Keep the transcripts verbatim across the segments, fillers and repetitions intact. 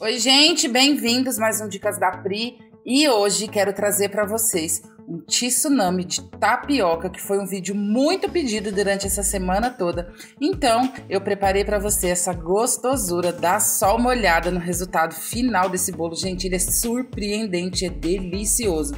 Oi gente, bem-vindos mais um Dicas da Pri, e hoje quero trazer para vocês um tsunami de tapioca, que foi um vídeo muito pedido durante essa semana toda. Então eu preparei para você essa gostosura. Dá só uma olhada no resultado final desse bolo, gente, ele é surpreendente, é delicioso.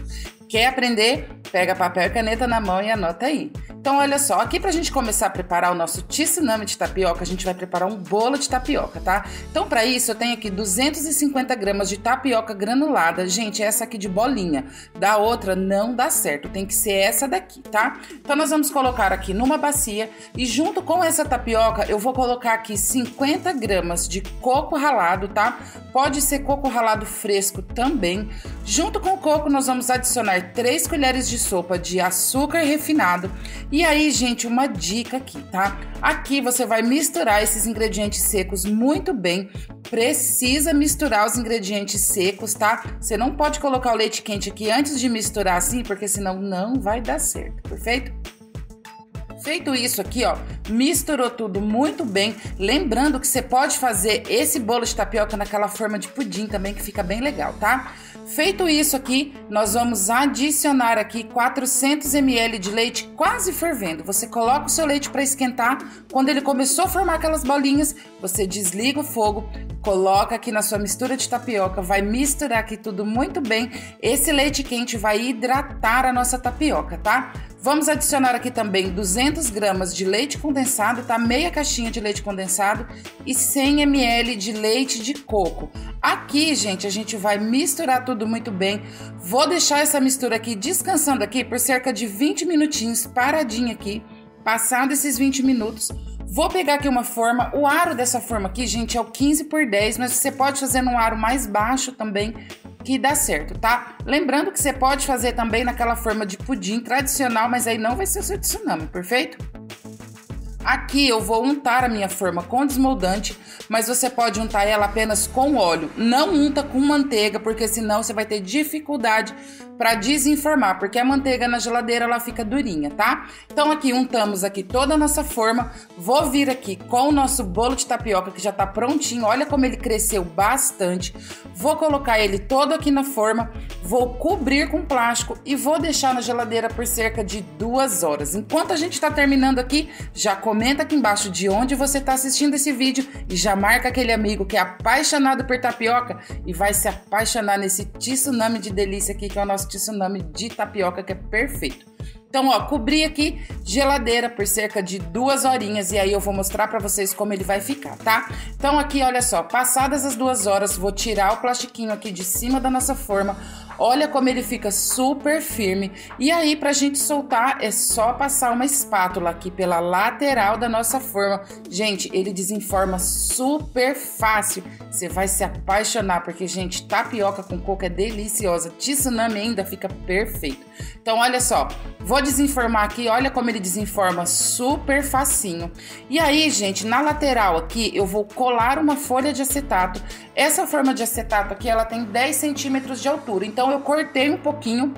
Quer aprender? Pega papel e caneta na mão e anota aí. Então olha só, aqui pra gente começar a preparar o nosso tsunami de tapioca, a gente vai preparar um bolo de tapioca, tá? Então para isso eu tenho aqui duzentos e cinquenta gramas de tapioca granulada. Gente, essa aqui de bolinha, da outra não dá certo, tem que ser essa daqui, tá? Então nós vamos colocar aqui numa bacia e junto com essa tapioca eu vou colocar aqui cinquenta gramas de coco ralado, tá? Pode ser coco ralado fresco também. Junto com o coco nós vamos adicionar três colheres de sopa de açúcar refinado. E aí, gente, uma dica aqui, tá? Aqui você vai misturar esses ingredientes secos muito bem. Precisa misturar os ingredientes secos, tá? Você não pode colocar o leite quente aqui antes de misturar assim, porque senão não vai dar certo, perfeito? Feito isso aqui, ó, misturou tudo muito bem. Lembrando que você pode fazer esse bolo de tapioca naquela forma de pudim também, que fica bem legal, tá? Feito isso aqui, nós vamos adicionar aqui quatrocentos mililitros de leite quase fervendo. Você coloca o seu leite para esquentar. Quando ele começou a formar aquelas bolinhas, você desliga o fogo, coloca aqui na sua mistura de tapioca, vai misturar aqui tudo muito bem. Esse leite quente vai hidratar a nossa tapioca, tá? Vamos adicionar aqui também duzentas gramas de leite condensado, tá? Meia caixinha de leite condensado e cem mililitros de leite de coco. Aqui, gente, a gente vai misturar tudo muito bem. Vou deixar essa mistura aqui descansando aqui por cerca de vinte minutinhos, paradinha aqui. Passado esses vinte minutos, vou pegar aqui uma forma. O aro dessa forma aqui, gente, é o quinze por dez, mas você pode fazer num aro mais baixo também, que dá certo, tá? Lembrando que você pode fazer também naquela forma de pudim tradicional, mas aí não vai ser o seu tsunami, perfeito? Aqui eu vou untar a minha forma com desmoldante, mas você pode untar ela apenas com óleo. Não unta com manteiga, porque senão você vai ter dificuldade para desenformar, porque a manteiga na geladeira ela fica durinha, tá? Então aqui untamos aqui toda a nossa forma. Vou vir aqui com o nosso bolo de tapioca que já tá prontinho. Olha como ele cresceu bastante. Vou colocar ele todo aqui na forma, vou cobrir com plástico e vou deixar na geladeira por cerca de duas horas. Enquanto a gente tá terminando aqui, já comenta aqui embaixo de onde você está assistindo esse vídeo e já marca aquele amigo que é apaixonado por tapioca e vai se apaixonar nesse tsunami de delícia aqui, que é o nosso tsunami de tapioca, que é perfeito. Então, ó, cobri aqui, geladeira por cerca de duas horinhas, e aí eu vou mostrar pra vocês como ele vai ficar, tá? Então aqui, olha só, passadas as duas horas, vou tirar o plastiquinho aqui de cima da nossa forma. Olha como ele fica super firme. E aí, pra gente soltar, é só passar uma espátula aqui pela lateral da nossa forma. Gente, ele desenforma super fácil. Você vai se apaixonar, porque, gente, tapioca com coco é deliciosa. Tsunami ainda fica perfeito. Então, olha só, vou desenformar aqui. Olha como ele desenforma super facinho. E aí, gente, na lateral aqui, eu vou colar uma folha de acetato. Essa forma de acetato aqui, ela tem dez centímetros de altura. Então, eu cortei um pouquinho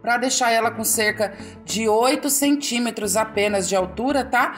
para deixar ela com cerca de oito centímetros apenas de altura, tá?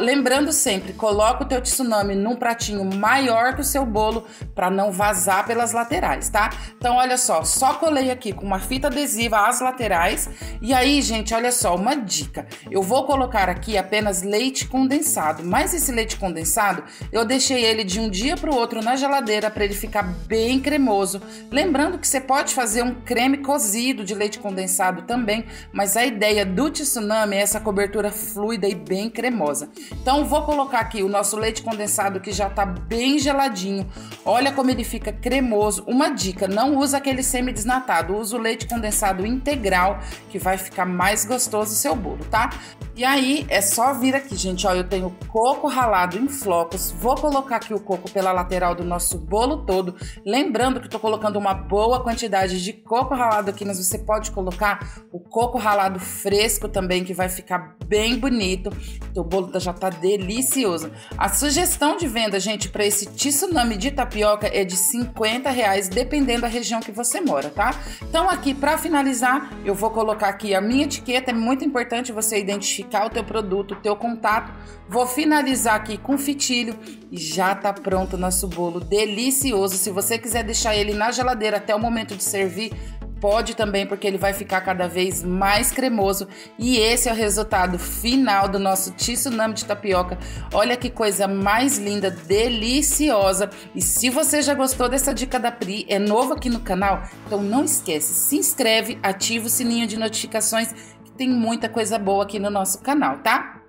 Lembrando sempre, coloca o teu tsunami num pratinho maior que o seu bolo para não vazar pelas laterais, tá? Então, olha só, só colei aqui com uma fita adesiva as laterais. E aí, gente, olha só, uma dica. Eu vou colocar aqui apenas leite condensado, mas esse leite condensado, eu deixei ele de um dia para o outro na geladeira para ele ficar bem cremoso. Lembrando que você pode fazer um creme cozido de leite condensado também, mas a ideia do tsunami é essa cobertura fluida e bem cremosa. Então vou colocar aqui o nosso leite condensado que já tá bem geladinho. Olha como ele fica cremoso. Uma dica, não usa aquele semi-desnatado, usa o leite condensado integral, que vai ficar mais gostoso o seu bolo, tá? E aí é só vir aqui, gente, ó, eu tenho coco ralado em flocos. Vou colocar aqui o coco pela lateral do nosso bolo todo. Lembrando que eu tô colocando uma boa quantidade de coco ralado aqui, mas você pode colocar o coco ralado fresco também, que vai ficar bem bonito. Teu bolo já tá delicioso. A sugestão de venda, gente, para esse tsunami de tapioca é de cinquenta reais, dependendo da região que você mora, tá? Então aqui, para finalizar, eu vou colocar aqui a minha etiqueta. É muito importante você identificar identificar o teu produto, o teu contato. Vou finalizar aqui com fitilho e já tá pronto o nosso bolo delicioso. Se você quiser deixar ele na geladeira até o momento de servir, pode também, porque ele vai ficar cada vez mais cremoso. E esse é o resultado final do nosso tsunami de tapioca. Olha que coisa mais linda, deliciosa. E se você já gostou dessa dica da Pri, é novo aqui no canal, então não esquece, se inscreve, ativa o sininho de notificações, que tem muita coisa boa aqui no nosso canal, tá?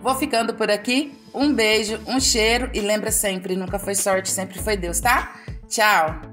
Vou ficando por aqui. Um beijo, um cheiro e lembra sempre, nunca foi sorte, sempre foi Deus, tá? Tchau!